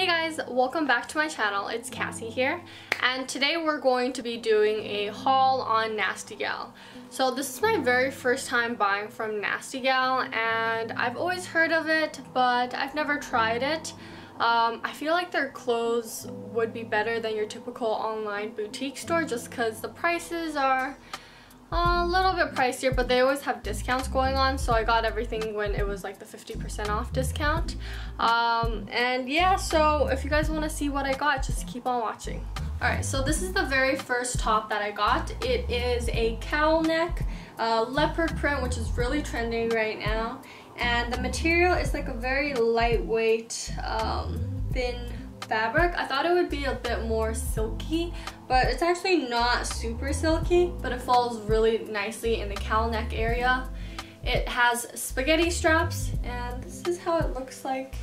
Hey guys, welcome back to my channel. It's Cassie here, and today we're going to be doing a haul on Nasty Gal. So this is my very first time buying from Nasty Gal, and I've always heard of it, but I've never tried it. I feel like their clothes would be better than your typical online boutique store just because the prices are a little bit pricier, but they always have discounts going on, so I got everything when it was like the 50% off discount. And yeah, so if you guys want to see what I got, just keep on watching. Alright, so this is the very first top that I got. It is a cowl neck, leopard print, which is really trending right now. And the material is like a very lightweight, thin fabric. I thought it would be a bit more silky, but it's actually not super silky, but it falls really nicely in the cowl neck area. It has spaghetti straps, and this is how it looks like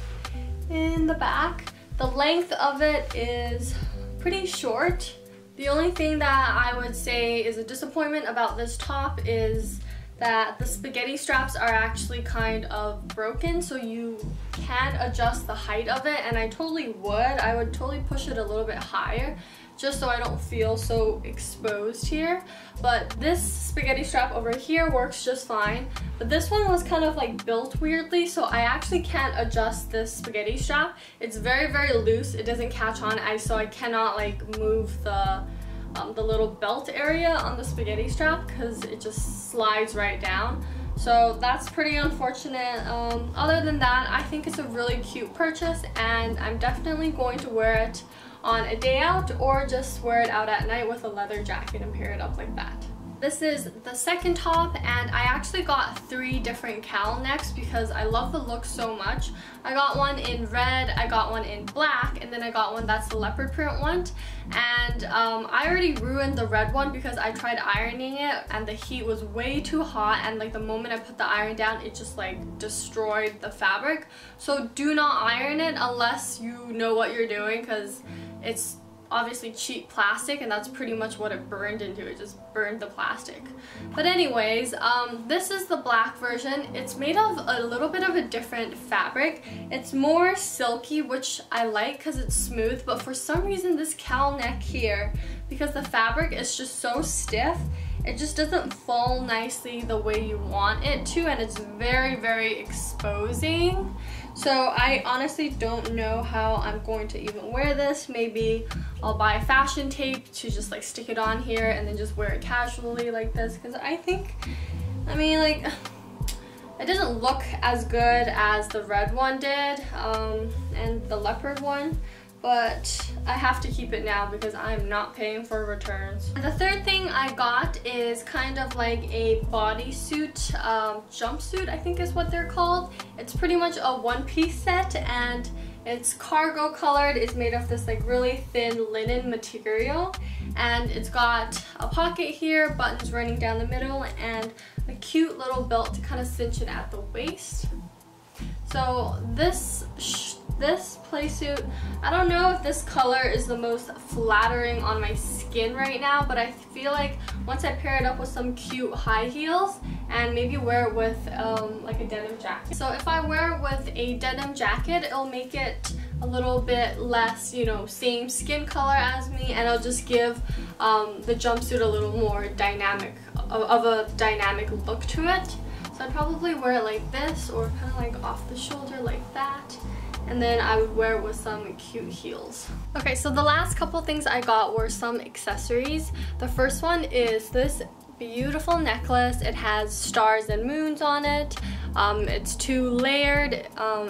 in the back. The length of it is pretty short. The only thing that I would say is a disappointment about this top is that the spaghetti straps are actually kind of broken, so you can adjust the height of it, and I would totally push it a little bit higher just so I don't feel so exposed here. But this spaghetti strap over here works just fine, but this one was kind of like built weirdly, so I actually can't adjust this spaghetti strap. It's very, very loose, it doesn't catch on, so I cannot like move the little belt area on the spaghetti strap because it just slides right down. So that's pretty unfortunate. Other than that, I think it's a really cute purchase, and I'm definitely going to wear it on a day out or just wear it out at night with a leather jacket and pair it up like that. This is the second top, and I actually got three different cowl necks because I love the look so much. I got one in red, I got one in black, and then I got one that's the leopard print one. And I already ruined the red one because I tried ironing it and the heat was way too hot, and like the moment I put the iron down, it just like destroyed the fabric. So do not iron it unless you know what you're doing, because it's obviously cheap plastic, and that's pretty much what it burned into. It just burned the plastic. But anyways, this is the black version. It's made of a little bit of a different fabric. It's more silky, which I like because it's smooth, but for some reason this cowl neck here, because the fabric is just so stiff, it just doesn't fall nicely the way you want it to, and it's very, very exposing. So I honestly don't know how I'm going to even wear this. Maybe I'll buy fashion tape to just like stick it on here and then just wear it casually like this, because I mean it doesn't look as good as the red one did and the leopard one. But I have to keep it now because I'm not paying for returns. And the third thing I got is kind of like a bodysuit, jumpsuit I think is what they're called. It's pretty much a one-piece set, and it's cargo colored. It's made of this like really thin linen material, and it's got a pocket here, buttons running down the middle, and a cute little belt to kind of cinch it at the waist. So this playsuit, I don't know if this color is the most flattering on my skin right now, but I feel like once I pair it up with some cute high heels and maybe wear it with like a denim jacket. So if I wear it with a denim jacket, it'll make it a little bit less, you know, same skin color as me, and I'll just give the jumpsuit a little more dynamic, of a dynamic look to it. So I'd probably wear it like this, or kind of like off the shoulder like that. And then I would wear it with some cute heels. Okay, so the last couple things I got were some accessories. The first one is this beautiful necklace. It has stars and moons on it. It's two layered,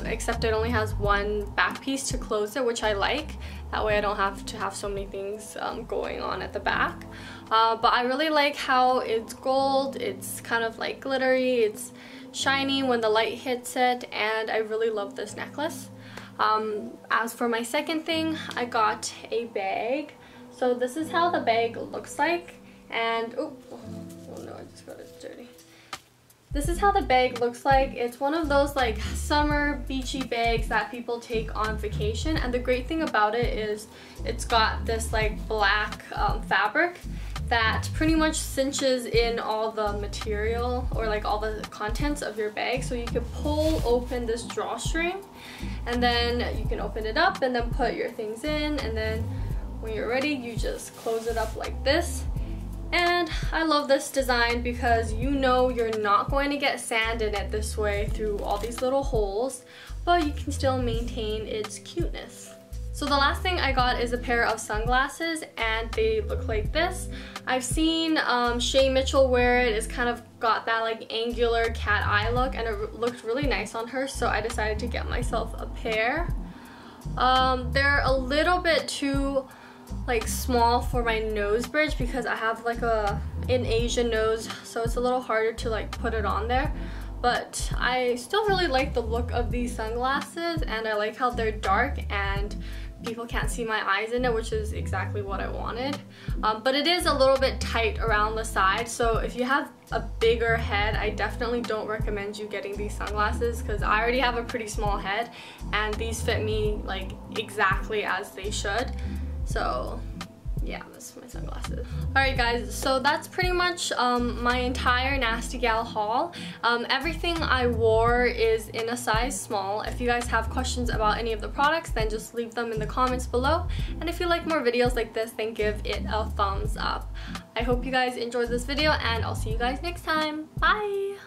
except it only has one back piece to close it, which I like. That way I don't have to have so many things going on at the back. But I really like how it's gold, it's kind of like glittery, it's shiny when the light hits it, and I really love this necklace. As for my second thing, I got a bag. So this is how the bag looks like, and oh no, I just got it dirty. This is how the bag looks like. It's one of those like summer beachy bags that people take on vacation, and the great thing about it is it's got this like black fabric that pretty much cinches in all the material or like all the contents of your bag. So you can pull open this drawstring and then you can open it up and then put your things in, and then when you're ready you just close it up like this. And I love this design because you know you're not going to get sand in it this way through all these little holes, but you can still maintain its cuteness. So the last thing I got is a pair of sunglasses, and they look like this. I've seen Shay Mitchell wear it. It's kind of got that like angular cat eye look, and it looked really nice on her, so I decided to get myself a pair. They're a little bit too like small for my nose bridge because I have like an Asian nose, so it's a little harder to like put it on there. But I still really like the look of these sunglasses, and I like how they're dark and people can't see my eyes in it, which is exactly what I wanted. But it is a little bit tight around the side, so if you have a bigger head, I definitely don't recommend you getting these sunglasses because I already have a pretty small head and these fit me like exactly as they should. So yeah, that's my sunglasses. Alright guys, so that's pretty much my entire Nasty Gal haul. Everything I wore is in a size small. If you guys have questions about any of the products, then just leave them in the comments below. And if you like more videos like this, then give it a thumbs up. I hope you guys enjoyed this video, and I'll see you guys next time. Bye!